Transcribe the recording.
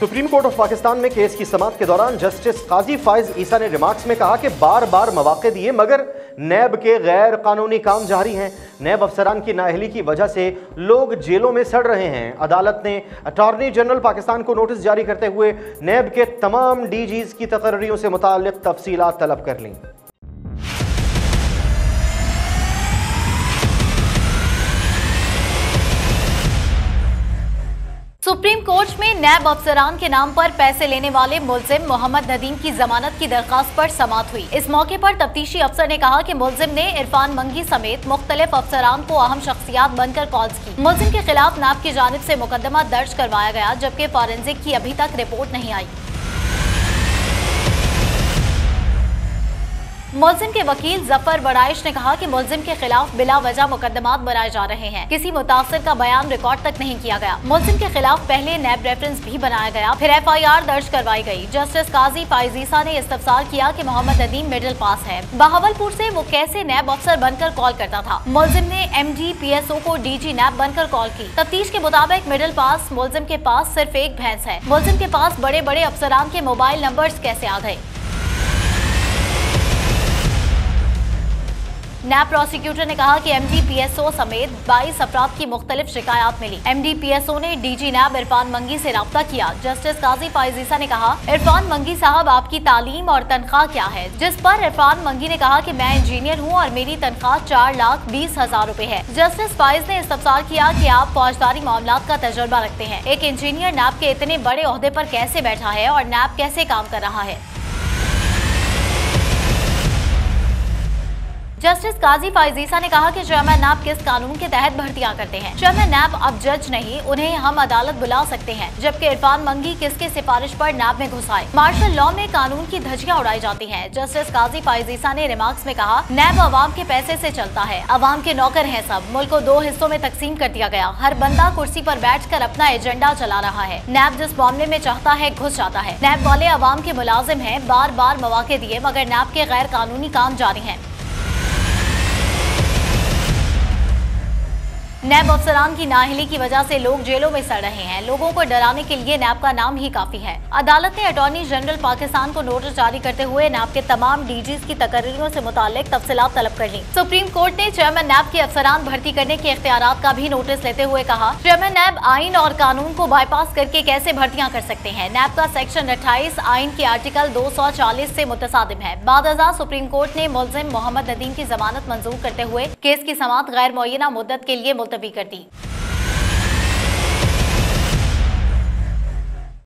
Supreme court of Pakistan में case की समाअत के दौरान जस्टिस क़ाज़ी फ़ाइज़ ईसा ने रिमार्क्स में कहा कि बार बार मौक़े दिए मगर नैब के गैर कानूनी काम जारी हैं। नैब अफसरान की नाअहली की वजह से लोग जेलों में सड़ रहे हैं। अदालत ने अटॉर्नी जनरल पाकिस्तान को नोटिस जारी करते हुए नैब के तमाम डीजीज़ की तकर्रियों से मुताल्लिक़ तफसीलात तलब कर लीं। सुप्रीम कोर्ट में नैब अफसरान के नाम पर पैसे लेने वाले मुल्जिम मोहम्मद नदीम की जमानत की दरख्वास्त पर समाअत हुई। इस मौके पर तफ्तीशी अफसर ने कहा कि मुल्जिम ने इरफान मंगी समेत मुख्तलिफ अफसरान को अहम शख्सियात बनकर कॉल्स की। मुल्जिम के खिलाफ नैब की जानिब से मुकदमा दर्ज करवाया गया जबकि फॉरेंसिक की अभी तक रिपोर्ट नहीं आई। मुल्जिम के वकील जफर बड़ाइश ने कहा कि मुल्जिम के खिलाफ बिला वजह मुकदमात बनाए जा रहे हैं। किसी मुतासर का बयान रिकॉर्ड तक नहीं किया गया। मुल्जिम के खिलाफ पहले नैब रेफरेंस भी बनाया गया, फिर FIR दर्ज करवाई गई। जस्टिस क़ाज़ी फ़ाइज़ ईसा ने इस्तफसार किया कि मोहम्मद अदीम मिडिल पास है, बहावलपुर से वो कैसे नैब अफसर बनकर कॉल करता था। मुल्जिम ने MDPSO को DG नैब बनकर कॉल की। तफ्तीश के मुताबिक मिडिल पास मुल्जिम के पास सिर्फ एक भैंस है। मुल्जिम के पास बड़े बड़े अफसरान के मोबाइल नंबर्स कैसे आ गए। नैब प्रोसिक्यूटर ने कहा कि MDPSO समेत 22 अफराद की मुख्तलिफ शिकायत मिली। MDPSO ने DG नैब इरफान मंगी से रब्ता किया। जस्टिस क़ाज़ी फ़ाइज़ ईसा ने कहा, इरफान मंगी साहब आपकी तालीम और तनख्वाह क्या है? जिस पर इरफान मंगी ने कहा कि मैं इंजीनियर हूँ और मेरी तनख्वाह 4,20,000 रूपए है। जस्टिस फ़ाइज़ ने इस्तफसार किया कि आप फौजदारी मामला का तजुर्बा रखते हैं, एक इंजीनियर नैब के इतने बड़े ओहदे पर कैसे बैठा है और नैब कैसे काम कर रहा है। जस्टिस क़ाज़ी फ़ाइज़ ईसा ने कहा कि चेयरमैन नैब किस कानून के तहत भर्तियां करते हैं? चेयरमैन नैब अब जज नहीं, उन्हें हम अदालत बुला सकते हैं, जबकि इरफान मंगी किसके सिफारिश पर नैब में घुस आए। मार्शल लॉ में कानून की धज्जियां उड़ाई जाती हैं। जस्टिस क़ाज़ी फ़ाइज़ ईसा ने रिमार्क्स में कहा, नैब आवाम के पैसे से चलता है, आवाम के नौकर है सब। मुल्क को 2 हिस्सों में तकसीम कर दिया गया, हर बंदा कुर्सी पर बैठकर अपना एजेंडा चला रहा है। नैब जिस मामले में चाहता है घुस जाता है। नैब वाले आवाम के मुलाजिम है, बार बार मौके दिए मगर नैब के गैर कानूनी काम जारी है। नैब अफसरान की नाअहली की वजह से लोग जेलों में सड़ रहे हैं। लोगों को डराने के लिए नैब का नाम ही काफी है। अदालत ने अटॉर्नी जनरल पाकिस्तान को नोटिस जारी करते हुए नैब के तमाम DGs की तकर्रियों से मुतालिक तफसीलात तलब कर ली। सुप्रीम कोर्ट ने चेयरमैन नैब के अफसरान भर्ती करने के इख्तियारात का भी नोटिस लेते हुए कहा, चेयरमैन नैब आइन और कानून को बाईपास करके कैसे भर्तियाँ कर सकते हैं? नैब का सेक्शन 28 आइन के आर्टिकल 240 से मुतसादिम है। बादजा सुप्रीम कोर्ट ने मुल्जिम मोहम्मद अदीम की जमानत मंजूर करते हुए केस की समाअत गैर मुअय्यना मुद्दत के लिए मुल्तवी कर दी।